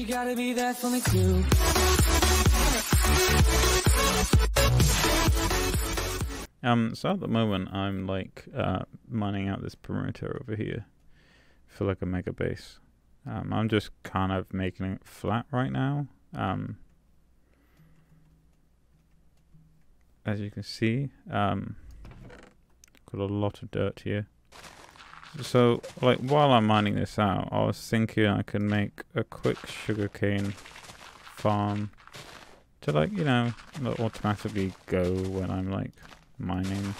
you gotta be there for me too. So at the moment I'm like mining out this perimeter over here for like a mega base. I'm just kind of making it flat right now. As you can see, got a lot of dirt here. So like while I'm mining this out, I was thinking I could make a quick sugarcane farm to like, you know, automatically go when I'm like mining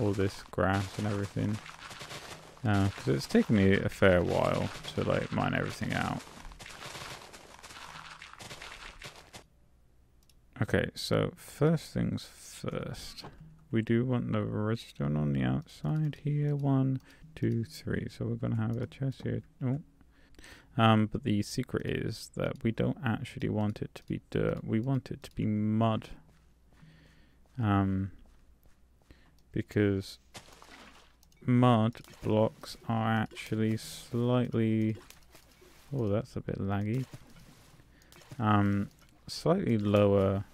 all this grass and everything. Because it's taken me a fair while to like mine everything out. Okay, so first things first, we do want the redstone on the outside here. 1, 2, 3. So we're gonna have a chest here. Oh. But the secret is that we don't actually want it to be dirt. We want it to be mud. Because mud blocks are actually slightly, oh, that's a bit laggy. Slightly lower.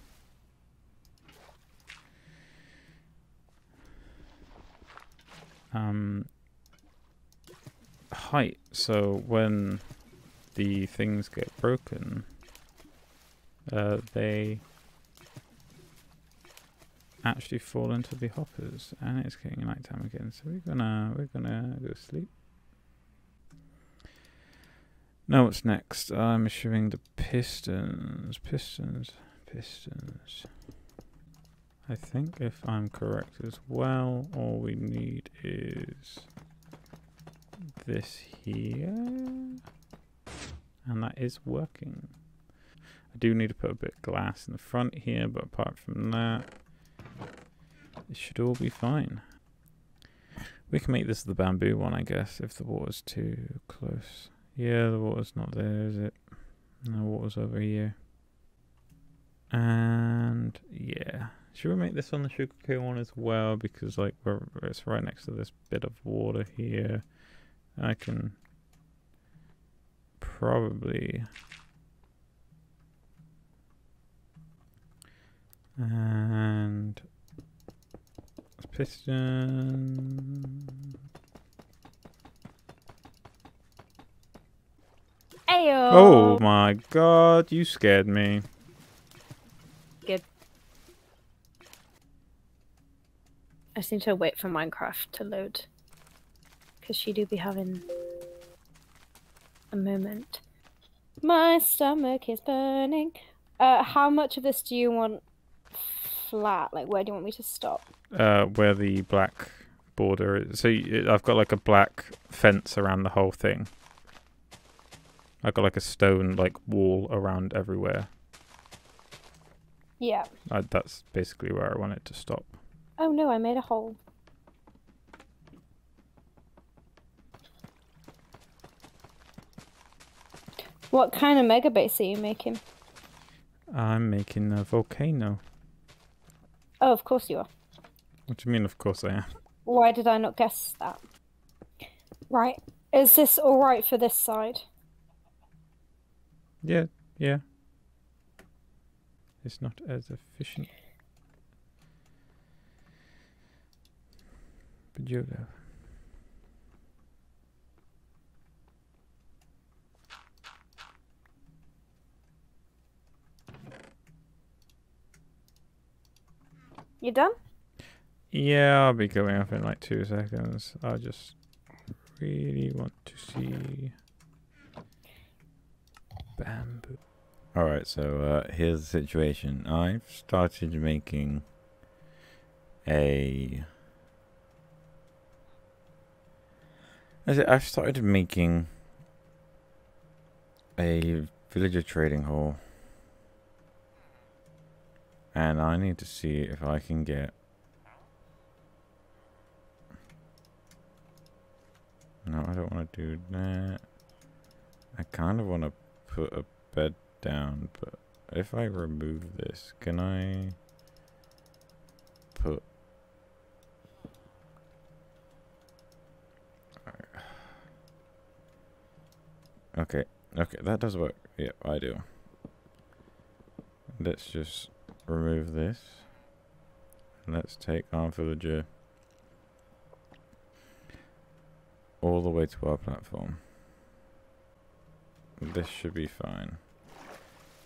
Height, so when the things get broken, they actually fall into the hoppers, and it's getting nighttime again, so we're gonna go to sleep. Now what's next? I'm assuming the pistons. I think, if I'm correct as well, all we need is this here, and that is working. I do need to put a bit of glass in the front here, but apart from that, it should all be fine. We can make this the bamboo one, I guess, if the water's too close. Yeah, the water's not there, is it? No, water's over here. And yeah, should we make this on the sugarcane one as well? Because like it's right next to this bit of water here. I can probably and piston. Ayo! Oh my god, you scared me. Good. I just need to wait for Minecraft to load. Because she do be having a moment. My stomach is burning. How much of this do you want flat? Like, where do you want me to stop? Where the black border is. So I've got like a black fence around the whole thing. I've got like a stone like wall around everywhere. Yeah. That's basically where I want it to stop. Oh no, I made a hole. What kind of mega base are you making? I'm making a volcano. Oh, of course you are. What do you mean, of course I am? Why did I not guess that? Right. Is this alright for this side? Yeah, yeah. It's not as efficient. But you know. You done? Yeah, I'll be going up in like 2 seconds. I just really want to see bamboo. Alright, so here's the situation. I've started making a... I've started making a villager trading hall. And I need to see if I can get... No, I don't want to do that. I kind of want to put a bed down, but if I remove this, can I put... Okay, Okay, that does work. Yeah, I do. Let's just remove this. And let's take our villager all the way to our platform. This should be fine.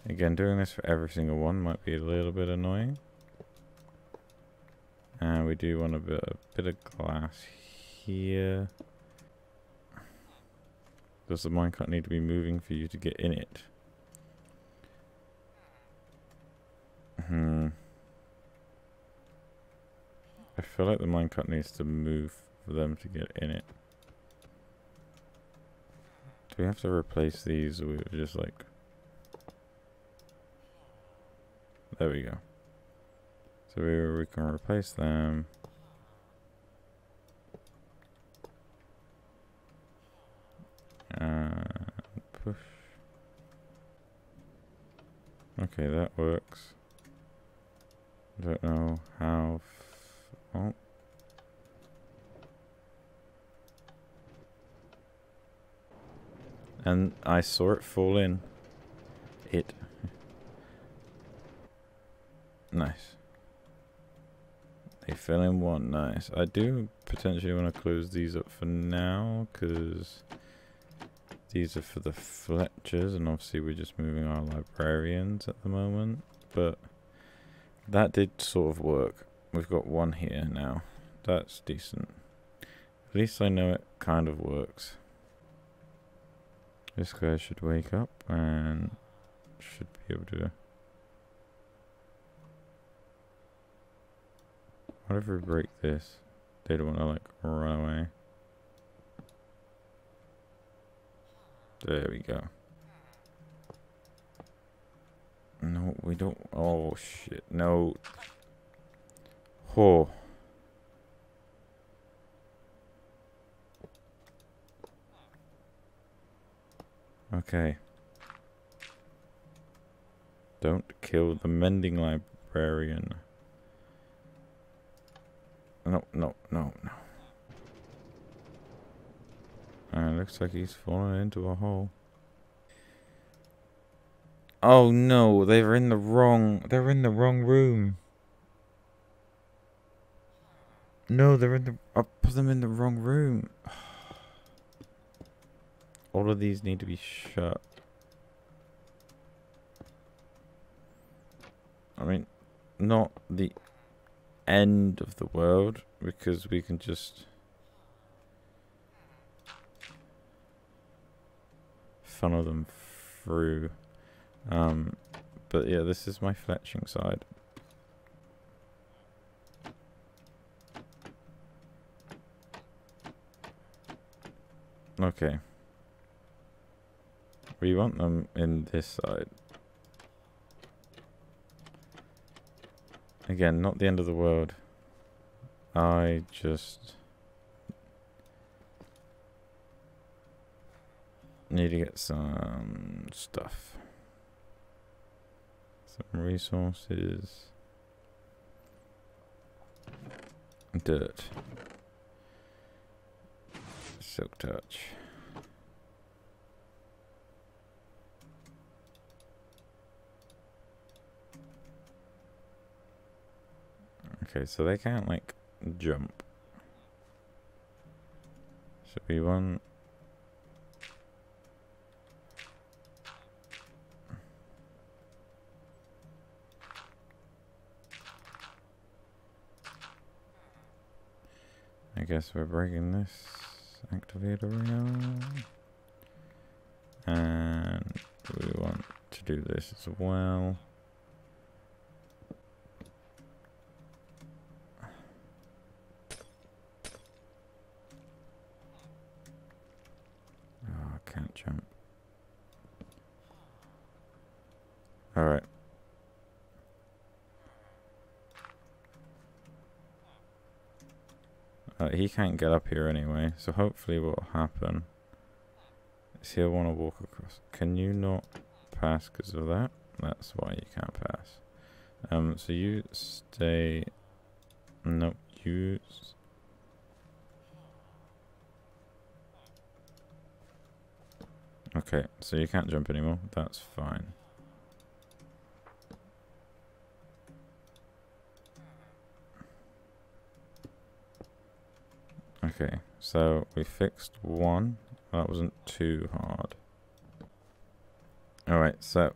Again, doing this for every single one might be a little bit annoying. And we do want a bit of glass here. Does the minecart need to be moving for you to get in it? I feel like the minecart needs to move for them to get in it. Do we have to replace these, or we were just like... There we go. So we can replace them. Push. Okay, that works. Don't know how. Oh. And I saw it fall in. It. Nice. They fell in one. Nice. I do potentially want to close these up for now, because these are for the Fletchers, and obviously we're just moving our librarians at the moment. But that did sort of work. We've got one here now. That's decent. At least I know it kind of works. This guy should wake up and should be able to... What if we break this? They don't want to, like, run away. There we go. No, we don't. Oh, shit. No. Oh. Okay. Don't kill the mending librarian. No, no, no, no. Looks like he's fallen into a hole. Oh no, they're in the wrong room. No, I put them in the wrong room. All of these need to be shut. I mean, not the end of the world, because we can just funnel them through. But yeah, this is my fletching side. Okay. We want them in this side. Again, not the end of the world. I just need to get some stuff. Some resources. Dirt. Silk touch. Okay, so they can't, like, jump. So we want... I guess we're breaking this activator now. And we want to do this as well. Oh, I can't jump. Alright. He can't get up here anyway, so hopefully what'll happen is he'll want to walk across. Can you not pass because of that? That's why you can't pass. So you stay... Nope, you... Okay, so you can't jump anymore. That's fine. Okay, so we fixed one. That wasn't too hard. Alright, so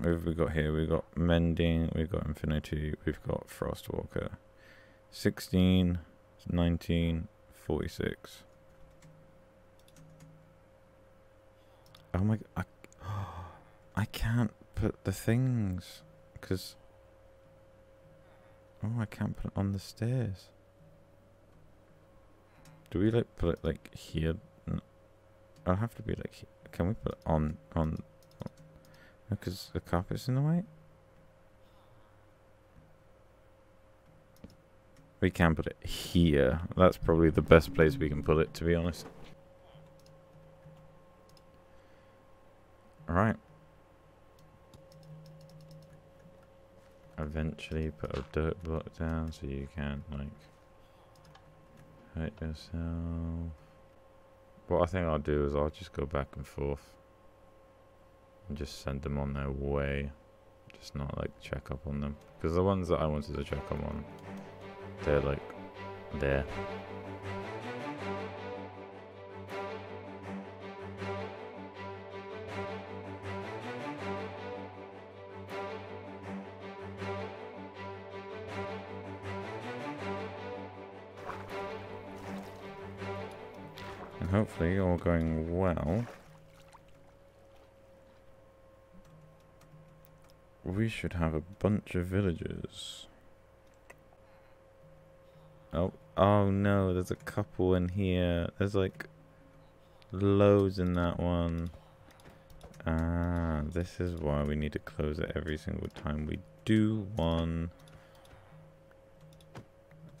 what have we got here? We've got Mending, we've got Infinity, we've got Frostwalker. 16, 19, 46. Oh my... I can't put the things. Because... Oh, I can't put it on the stairs. Do we, like, put it, like, here? No. I'll have to be, like, here. Can we put it on... Because the carpet's in the way? We can put it here. That's probably the best place we can put it, to be honest. Alright. Eventually put a dirt block down so you can't, like... hurt yourself. What I think I'll do is I'll just go back and forth. And just send them on their way. Just not like check up on them. Because the ones that I wanted to check up on, they're like there. And hopefully all going well, we should have a bunch of villagers. Oh no, there's a couple in here. There's like loads in that one. Ah, this is why we need to close it every single time we do one.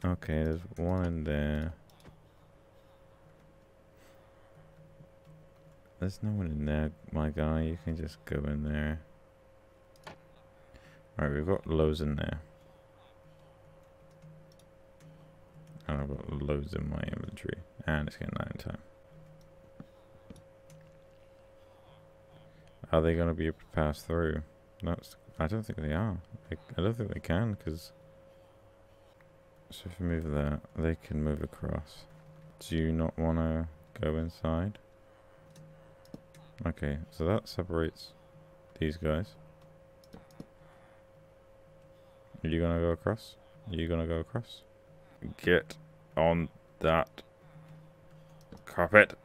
Okay, there's one in there. There's no one in there, my guy. You can just go in there. Alright, we've got loads in there. And I've got loads in my inventory. And it's getting night time. Are they going to be able to pass through? That's, I don't think they are. I don't think they can, because... So if we move there, they can move across. Do you not want to go inside? Okay, so that separates these guys. Are you gonna go across? Are you gonna go across? Get on that carpet.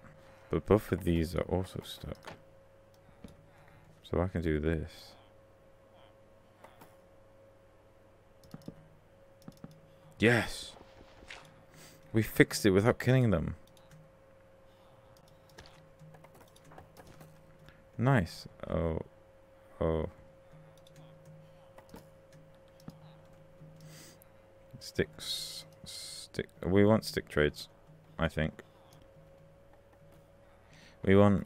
But both of these are also stuck. So I can do this. Yes! We fixed it without killing them. Nice. Oh. Oh. Sticks. Stick. We want stick trades, I think. We want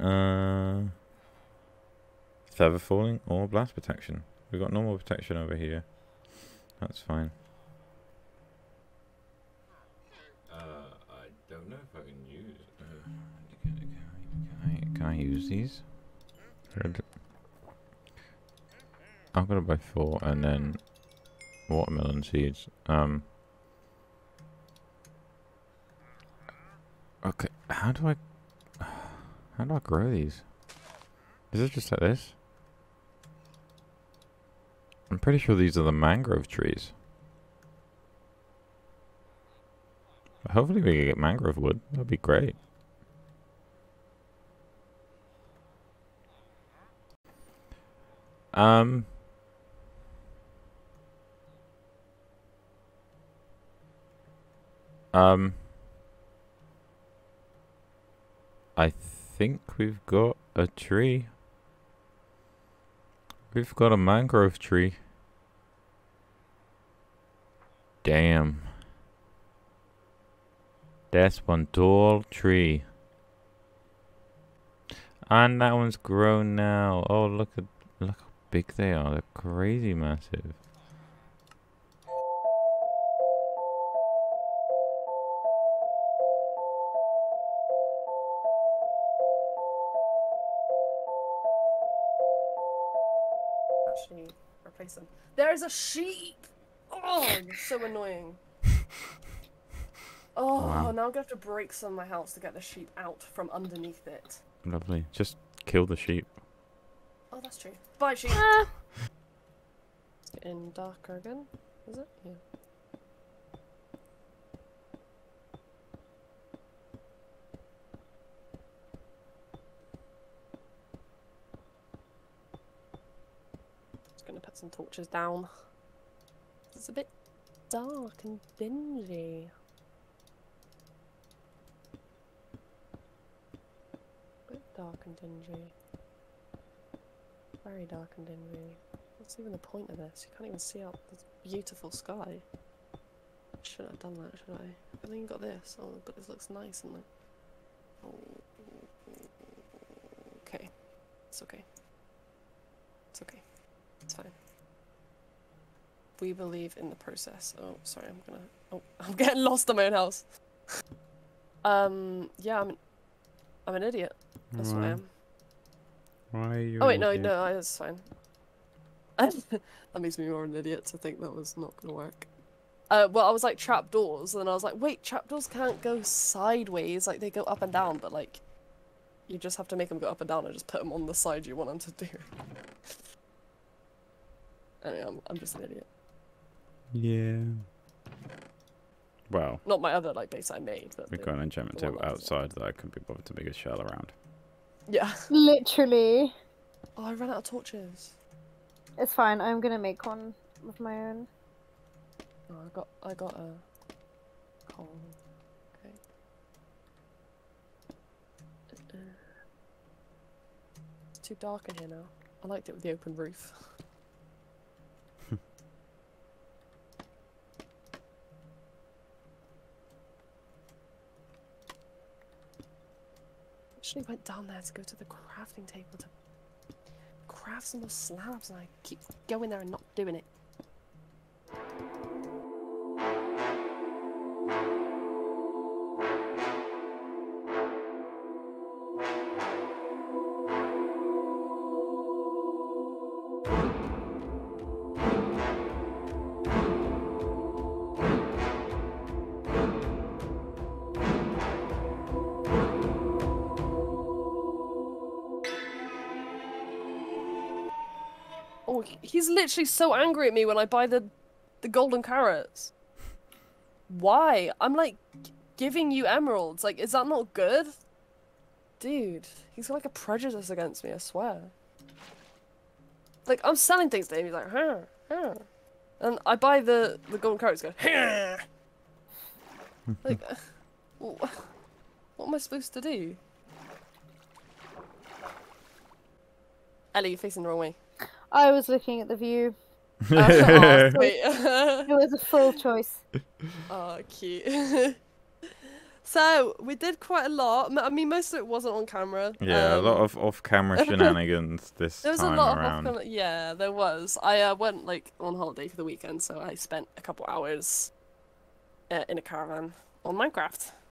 feather falling or blast protection. We've got normal protection over here. That's fine. I don't know if I can use it. Can I use these? I'm gonna buy 4 and then watermelon seeds. Okay, how do I grow these? Is it just like this? I'm pretty sure these are the mangrove trees. Hopefully we can get mangrove wood. That'd be great. I think we've got a tree. We've got a mangrove tree. Damn. That's one tall tree. And that one's grown now. Oh, look how big they are. They're crazy massive. face him. There is a sheep! Oh, you're so annoying. Oh, wow. Now I'm going to have to break some of my house to get the sheep out from underneath it. Lovely. Just kill the sheep. Oh, that's true. Bye, sheep! Ah. It's getting darker again, is it? Yeah. Just going to put some torches down. It's a bit dark and dingy. Dark and dingy. Very dark and dingy. What's even the point of this? You can't even see out this beautiful sky. Should I have done that, should I? But then you got this. Oh, but this looks nice and okay. It's okay. It's okay. It's fine. We believe in the process. Oh, sorry, I'm getting lost in my own house. Yeah, I'm an idiot. That's what I am. Why are you? Oh wait, no, idiot? No, that's fine. That makes me more an idiot to think that was not gonna work. Well, I was like trapdoors, and then I was like, wait, trapdoors can't go sideways. Like they go up and down, but like, you just have to make them go up and down, and just put them on the side you want them to do. Anyway, I'm just an idiot. Yeah. Well. Not my other like base I made. But we got an enchantment table outside that I couldn't be bothered to make a shell around. Yeah. Literally. Oh, I ran out of torches. It's fine. I'm gonna make one of my own. Oh, I got a coal. Okay. It's too dark in here now. I liked it with the open roof. I actually went down there to go to the crafting table to craft some more slabs, and I keep going there and not doing it. He's literally so angry at me when I buy the golden carrots. Why? I'm like giving you emeralds. Like, is that not good? Dude, he's got like a prejudice against me, I swear. Like, I'm selling things to him, he's like, huh, huh. And I buy the golden carrots, going, huh. Like, what am I supposed to do? Ellie, you're facing the wrong way. I was looking at the view. Oh, sweet. It was a full choice. Oh, cute. So, we did quite a lot. I mean, most of it wasn't on camera. Yeah, a lot of off-camera shenanigans this time around. There was a lot of off-camera... Yeah, there was. I went, like, on holiday for the weekend, so I spent a couple hours in a caravan on Minecraft.